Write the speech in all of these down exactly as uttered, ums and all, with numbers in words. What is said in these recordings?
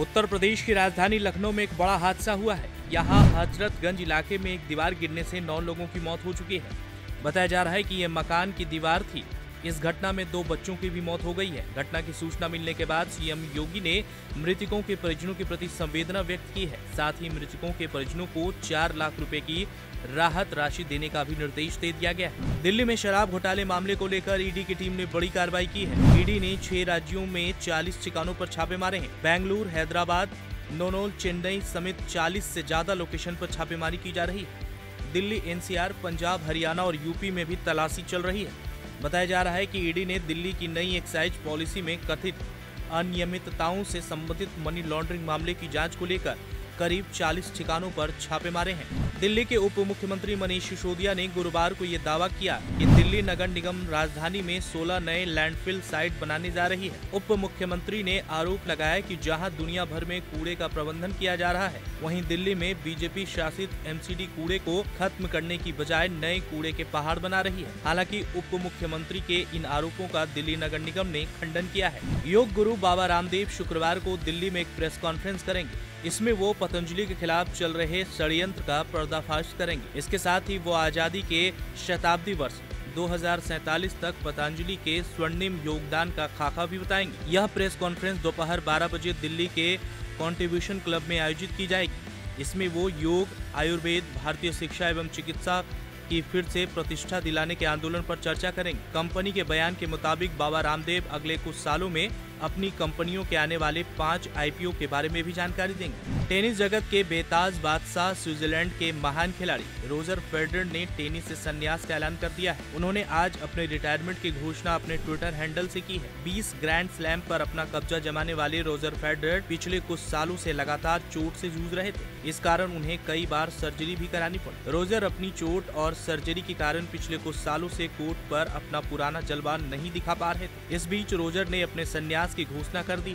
उत्तर प्रदेश की राजधानी लखनऊ में एक बड़ा हादसा हुआ है। यहाँ हजरतगंज इलाके में एक दीवार गिरने से नौ लोगों की मौत हो चुकी है। बताया जा रहा है कि ये मकान की दीवार थी। इस घटना में दो बच्चों की भी मौत हो गई है। घटना की सूचना मिलने के बाद सीएम योगी ने मृतकों के परिजनों के प्रति संवेदना व्यक्त की है। साथ ही मृतकों के परिजनों को चार लाख रुपए की राहत राशि देने का भी निर्देश दे दिया गया है। दिल्ली में शराब घोटाले मामले को लेकर ईडी की टीम ने बड़ी कार्रवाई की है। ईडी ने छह राज्यों में चालीस ठिकानों पर छापे मारे हैं। बेंगलुरु, हैदराबाद, नोनोल, चेन्नई समेत चालीस से ज्यादा लोकेशन पर छापेमारी की जा रही है। दिल्ली, एनसीआर, पंजाब, हरियाणा और यूपी में भी तलाशी चल रही है। बताया जा रहा है कि ईडी ने दिल्ली की नई एक्साइज पॉलिसी में कथित अनियमितताओं से संबंधित मनी लॉन्ड्रिंग मामले की जांच को लेकर करीब चालीस ठिकानों पर छापे मारे हैं। दिल्ली के उप मुख्यमंत्री मनीष सिसोदिया ने गुरुवार को ये दावा किया कि दिल्ली नगर निगम राजधानी में सोलह नए लैंडफिल साइट बनाने जा रही है। उप मुख्यमंत्री ने आरोप लगाया कि जहां दुनिया भर में कूड़े का प्रबंधन किया जा रहा है, वहीं दिल्ली में बीजेपी शासित एमसीडी कूड़े को खत्म करने की बजाय नए कूड़े के पहाड़ बना रही है। हालांकि उप मुख्यमंत्री के इन आरोपों का दिल्ली नगर निगम ने खंडन किया है। योग गुरु बाबा रामदेव शुक्रवार को दिल्ली में एक प्रेस कॉन्फ्रेंस करेंगे। इसमें वो पतंजलि के खिलाफ चल रहे षड्यंत्र का पर्दाफाश करेंगे। इसके साथ ही वो आजादी के शताब्दी वर्ष दो हजार सैतालीस तक पतंजलि के स्वर्णिम योगदान का खाका भी बताएंगे। यह प्रेस कॉन्फ्रेंस दोपहर बारह बजे दिल्ली के कॉन्ट्रीब्यूशन क्लब में आयोजित की जाएगी। इसमें वो योग, आयुर्वेद, भारतीय शिक्षा एवं चिकित्सा की फिर से प्रतिष्ठा दिलाने के आंदोलन पर चर्चा करेंगे। कंपनी के बयान के मुताबिक बाबा रामदेव अगले कुछ सालों में अपनी कंपनियों के आने वाले पाँच आई पी ओ के बारे में भी जानकारी देंगे। टेनिस जगत के बेताज बादशाह, स्विट्जरलैंड के महान खिलाड़ी रोजर फेडरर ने टेनिस से संन्यास का ऐलान कर दिया है। उन्होंने आज अपने रिटायरमेंट की घोषणा अपने ट्विटर हैंडल से की है। बीस ग्रैंड स्लैम पर अपना कब्जा जमाने वाले रोजर फेडरर पिछले कुछ सालों से लगातार चोट से जूझ रहे थे। इस कारण उन्हें कई बार सर्जरी भी करानी पड़ी। रोजर अपनी चोट और सर्जरी के कारण पिछले कुछ सालों से कोर्ट पर अपना पुराना जलवा नहीं दिखा पा रहे थे। इस बीच रोजर ने अपने संन्यास की घोषणा कर दी।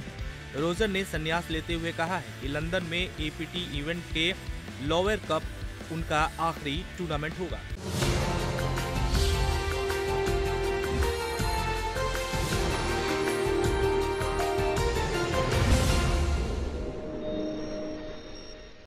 रोजर ने संन्यास लेते हुए कहा है कि लंदन में एपीटी इवेंट के लॉवर कप उनका आखिरी टूर्नामेंट होगा।